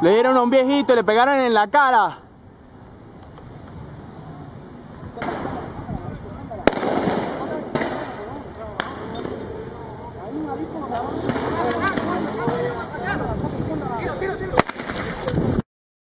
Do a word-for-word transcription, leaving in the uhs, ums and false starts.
Le dieron a un viejito y le pegaron en la cara.